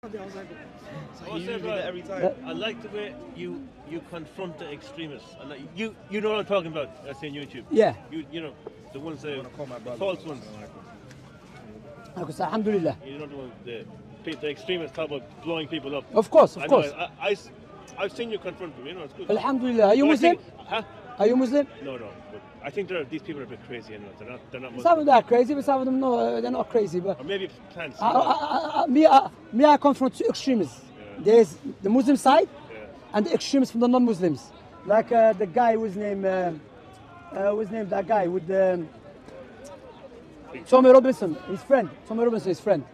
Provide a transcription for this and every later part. So you do that every time. I like the way you confront the extremists. I like, you know what I'm talking about. That's in YouTube. Yeah. You know the ones that the false ones. Alhamdulillah. You know the ones the extremists talk about blowing people up. Of course, of course. I've seen you confront them. You know it's good. Alhamdulillah. Are you Muslim? Huh? Are you Muslim? No, no. But I think these people are a bit crazy anyway. They're not Muslim. Some of them are crazy, but some of them no, they're not crazy. But or maybe plants. I confront two extremists. Yeah. There's the Muslim side and the extremists from the non-Muslims. Like the guy whose name, that guy with the Tommy Robinson, his friend. Tommy Robinson, his friend.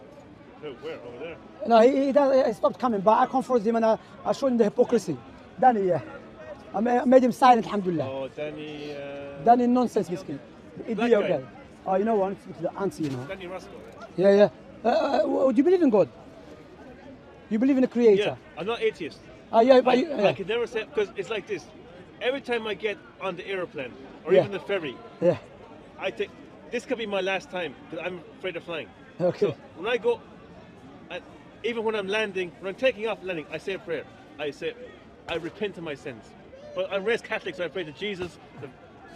No, where over there? No, he stopped coming. But I confront him and I showed him the hypocrisy. Danny, yeah. I made him silent, alhamdulillah. Oh, Danny... Danny nonsense, miskin. Idiot guy. Oh, you know what? It's the auntie, you know. Danny Rusko. Yeah, yeah. Do you believe in God? You believe in a creator? Yeah, I'm not atheist. Yeah, but I could never say... Because it's like this. Every time I get on the aeroplane, or even the ferry, I think, this could be my last time, because I'm afraid of flying. Okay. So, when I go... even when I'm landing, when I'm taking off and landing, I say a prayer. I say, I repent of my sins. But I'm raised Catholic, so I pray to Jesus, the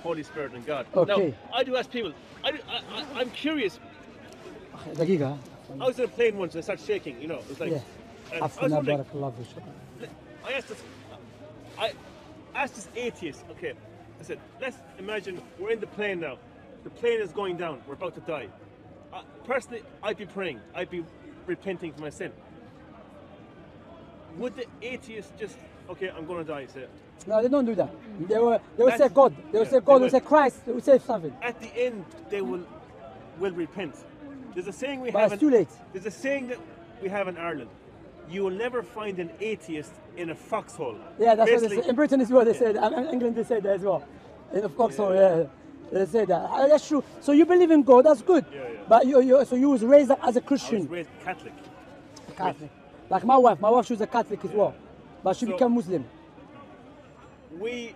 Holy Spirit, and God. Okay. Now, I do ask people, I'm curious. I was in a plane once and I started shaking, you know. It's like, I asked this atheist, okay. I said, let's imagine we're in the plane now. The plane is going down, we're about to die. Personally, I'd be praying, I'd be repenting for my sin. Would the atheist just, okay, I'm going to die, say it? No, they don't do that. They will say God. They will say God. They will say Christ. They will say something. At the end, they will repent. There's a saying we have. It's too late. There's a saying that we have in Ireland. You will never find an atheist in a foxhole. Yeah, that's basically, what they say. In Britain as well, they say that. In England, they say that as well. In a foxhole, they say that. That's true. So you believe in God. That's good. Yeah, yeah. But so you was raised as a Christian. I was raised Catholic. Catholic. Like my wife. My wife, she was a Catholic as well, but she became Muslim. We,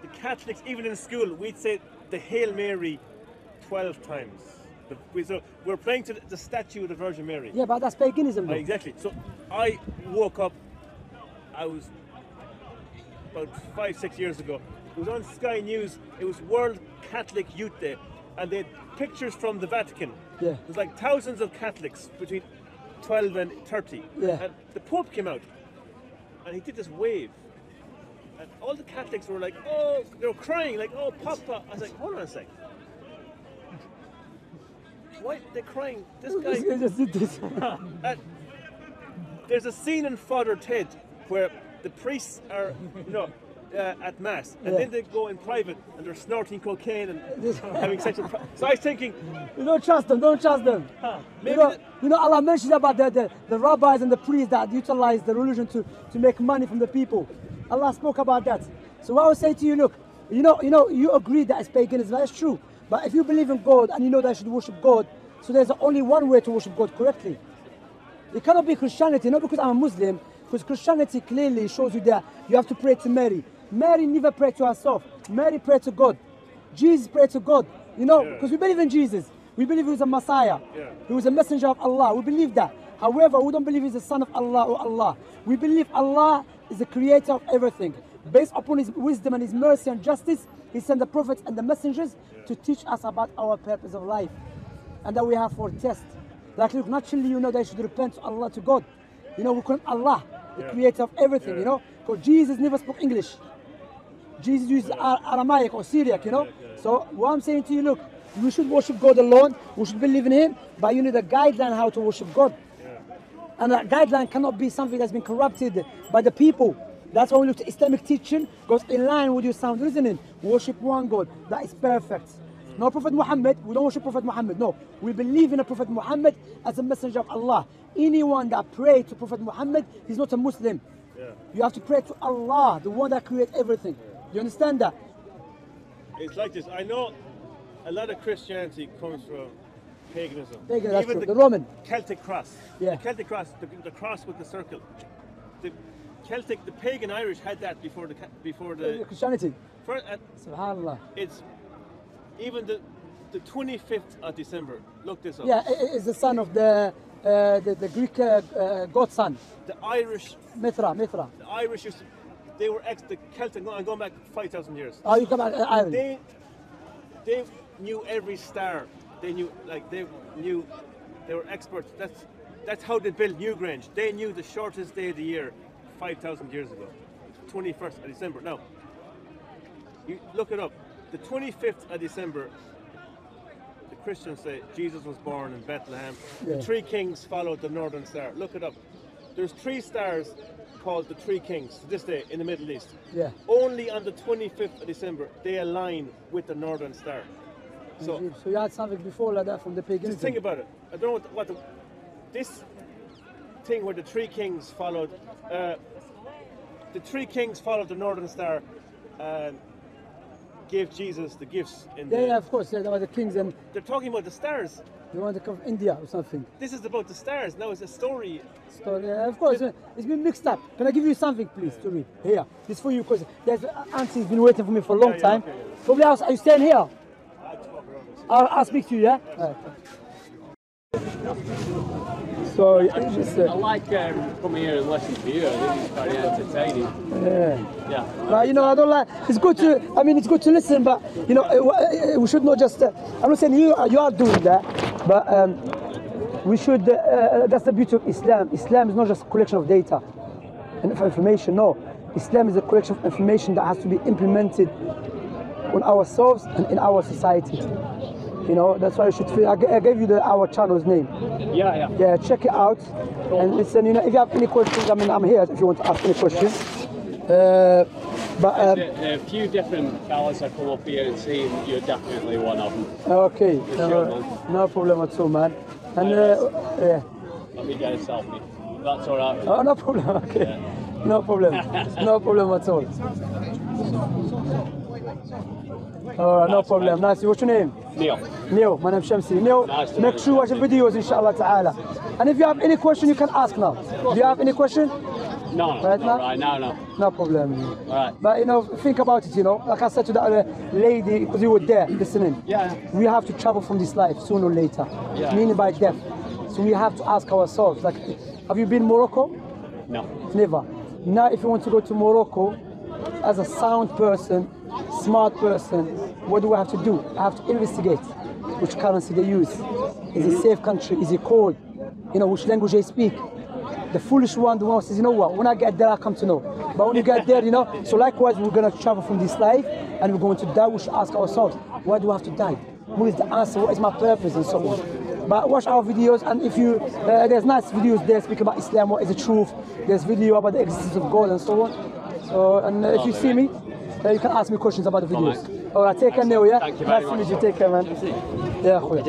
the Catholics, even in school, we'd say the Hail Mary 12 times. So we're praying to the statue of the Virgin Mary. Yeah, but that's paganism, though. Exactly. So I woke up, I was about 5-6 years ago. It was on Sky News. It was World Catholic Youth Day, and they had pictures from the Vatican. Yeah. It was like thousands of Catholics between 12 and 30. Yeah. And the Pope came out, and he did this wave. And all the Catholics were like, oh, they were crying, like, oh, Papa. I was like, hold on a sec. Why they're crying? This guy just did this. There's a scene in Father Ted where the priests are, at mass, and then they go in private and they're snorting cocaine and having sex. So I was thinking, you don't trust them. Don't trust them. Allah mentioned about the rabbis and the priests that utilize the religion to make money from the people. Allah spoke about that. So I would say to you, look, you agree that it's paganism, that's true. But if you believe in God and you know that you should worship God, so there's only one way to worship God correctly. It cannot be Christianity, not because I'm a Muslim, because Christianity clearly shows you that you have to pray to Mary. Mary never prayed to herself. Mary prayed to God. Jesus prayed to God, because we believe in Jesus. We believe he was a Messiah. Yeah. He was a messenger of Allah. We believe that. However, we don't believe he's the son of Allah or Allah. We believe Allah is the creator of everything. Based upon his wisdom and his mercy and justice, he sent the prophets and the messengers to teach us about our purpose of life. And that we have for test. Like, look, naturally, they should repent to Allah, to God. We call him Allah, the creator of everything, Because Jesus never spoke English. Jesus used Aramaic or Syriac, So what I'm saying to you, look, we should worship God alone. We should believe in him. But you need a guideline how to worship God. And that guideline cannot be something that's been corrupted by the people. That's why we look to Islamic teaching, goes in line with your sound reasoning. Worship one God, that is perfect. No Prophet Muhammad, we don't worship Prophet Muhammad, no. We believe in a Prophet Muhammad as a messenger of Allah. Anyone that prays to Prophet Muhammad, he's not a Muslim. Yeah. You have to pray to Allah, the one that creates everything. Do you understand that? It's like this, I know a lot of Christianity comes from paganism. Even the Roman Celtic cross. Yeah. The Celtic cross, the cross with the circle. The Celtic, the pagan Irish had that before the Christianity. Subhanallah. It's even the 25th of December. Look this up. Yeah, it's the son of the the Greek godson. The Irish. Mithra. The Irish used to, they were the Celtic, I'm going back 5,000 years. Oh, you come back Ireland. They knew every star. They knew, like, they were experts. That's how they built Newgrange. They knew the shortest day of the year 5,000 years ago, 21st of December. Now, you look it up. The 25th of December, the Christians say Jesus was born in Bethlehem. Yeah. The three kings followed the northern star. Look it up. There's three stars called the three kings to this day in the Middle East. Yeah. Only on the 25th of December, they align with the northern star. So you had something before like that from the paganism. Just think about it. I don't know what this thing where the three kings followed. The three kings followed the northern star. Gave Jesus the gifts. Of course. Yeah, about the kings and. They're talking about the stars. They want to come from India or something. This is about the stars. Now it's a story. Of course. It's been mixed up. Can I give you something, please, to read? Here, this for you, because there's Auntie's been waiting for me for a long time. Okay, yeah. Probably, are you staying here? I'll speak to you, yeah? All right. So, I like coming here and listening to you. I think it's very entertaining. Yeah. Yeah. But, you know, I don't like... It's good to... I mean, it's good to listen, but, you know, we should not just... I'm not saying you are doing that, but we should... that's the beauty of Islam. Islam is not just a collection of data and information, no. Islam is a collection of information that has to be implemented on ourselves and in our society. You know, that's why you should feel. I gave you our channel's name. Yeah. Yeah, check it out. And listen, you know, if you have any questions, I mean, I'm here if you want to ask any questions. Yeah. There's a few different colors I come up here and see, and you're definitely one of them. Okay, no problem at all, man. And let me get a selfie. That's all right. Oh, no problem, okay. Yeah. No problem. No problem at all. All right, no problem. Nice. What's your name? Neil. My name's Shamsi. Neil, nice make sure you watch the videos, inshallah ta'ala. And if you have any question, you can ask now. Do you have any question? No. Right now? Right now, no. No problem. All right. But, you know, think about it, you know. Like I said to the other lady, because you were there listening. Yeah. We have to travel from this life sooner or later. Yeah. Meaning by death. So we have to ask ourselves, like, have you been to Morocco? No. Never. Now, if you want to go to Morocco, as a sound person, smart person, what do I have to do? I have to investigate which currency they use. Is it safe country? Is it cold? You know, which language they speak? The foolish one, the one who says, you know what, when I get there, I'll come to know. But when you get there, you know, so likewise, we're going to travel from this life and we're going to die. We should ask ourselves, why do I have to die? What is the answer? What is my purpose? And so on. But watch our videos, and if you, there's nice videos there speaking about Islam, what is the truth? There's video about the existence of God and so on. So, and if you see me, you can ask me questions about the videos. All right, take care now, yeah? Nice to meet you, take care, man. Yeah,